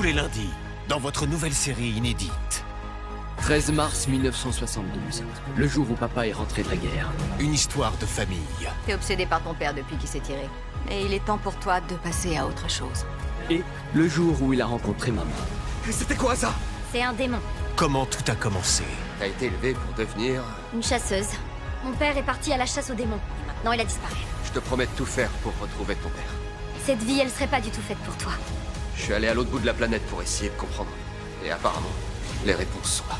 tous les lundis, dans votre nouvelle série inédite. 13 mars 1972, le jour où papa est rentré de la guerre. Une histoire de famille. T'es obsédé par ton père depuis qu'il s'est tiré. Et il est temps pour toi de passer à autre chose. Et le jour où il a rencontré maman. C'était quoi ça? C'est un démon. Comment tout a commencé? T'as été élevée pour devenir... une chasseuse. Mon père est parti à la chasse aux démons. Maintenant, il a disparu. Je te promets de tout faire pour retrouver ton père. Cette vie, elle serait pas du tout faite pour toi. Je suis allé à l'autre bout de la planète pour essayer de comprendre. Et apparemment, les réponses sont là.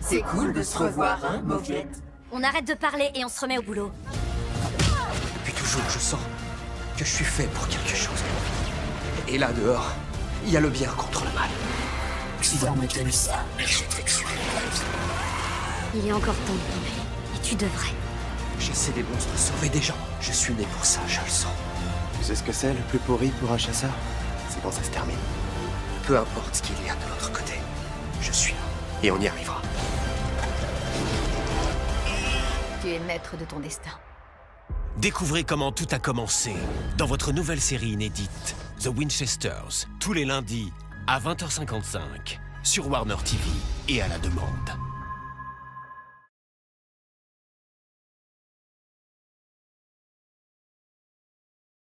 C'est cool de se revoir, hein, Moviette? On arrête de parler et on se remet au boulot. Depuis toujours, je sens que je suis fait pour quelque chose. Et là, dehors, il y a le bien contre le mal. Il est encore temps de tomber. Et tu devrais. Chasser des monstres, sauver des gens. Je suis né pour ça, je le sens. Tu sais ce que c'est le plus pourri pour un chasseur? C'est quand ça se termine. Peu importe ce qu'il y a de l'autre côté, je suis là. Et on y arrivera. Tu es maître de ton destin. Découvrez comment tout a commencé dans votre nouvelle série inédite, The Winchesters, tous les lundis à 20h55 sur Warner TV et à la demande.